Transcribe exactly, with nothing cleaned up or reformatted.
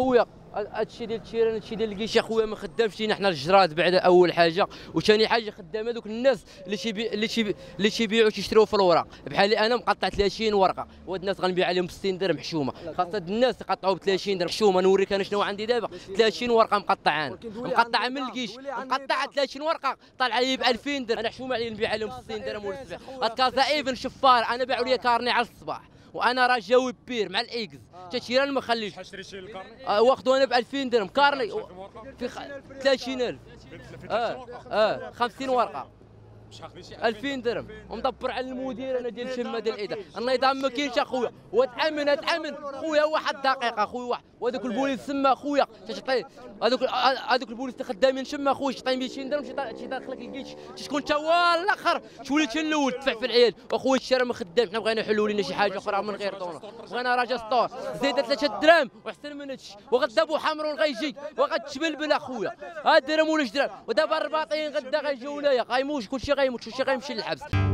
خويا هادشي ديال التيران هادشي ديال الكيشي خويا ما خدامش لينا حنا الجراد بعد اول حاجه، وثاني حاجه خدام هذوك الناس اللي تيبيع اللي تيبيع اللي تيبيعوا تيشريو في الوراق، بحال انا مقطع ثلاثين ورقه وهاد الناس غنبيع عليهم ب ستين درهم محشومه، خاص هاد الناس يقطعوا ب ثلاثين درهم محشومه. نوريك انا شنو عندي دابا، ثلاثين ورقه مقطعه مقطعه من الكيش، مقطعه ثلاثين ورقه طالعه لي ب ألفين درهم، انا محشومه عليا نبيع عليهم ب ستين درهم ولا الصباح. هاد كازايفن شفار انا باعوا لي كارني على الصباح، وانا رجاوي بير مع الاكس حتى تيران ما خليش. شحال شريتي الكارني؟ واخدو انا ب ألفين درهم كارني في ثلاثين ألف اه اه خمسين ورقه ألفين درهم، ومدبر على المدير انا ديال شمه ديال الاداره. النظام ما كاينش اخويا، وتامن اتامن خويا واحد الدقيقه خويا واحد، وهذوك البوليس تما خويا تيعطي هذوك هذوك البوليس اللي خدامين تما خويا تيعطي مئتين درهم تيدخلك الكيتش تكون انت والاخر تولي انت الاول تدفع في العيال. واخويا الشارع ما خدام، حنا بغينا يحلوا لنا شي حاجه اخرى من غير دونا، بغينا راجا ستور زايده ثلاثه دراهم وحسن من هادشي، وغدا بو حمرون غيجي وغتشبلبل اخويا ها درهم ولا جدرهم. ودابا الرباطيين غدا غيجيو هنايا غيموت كلشي غيموت كلشي غيمشي للحبس.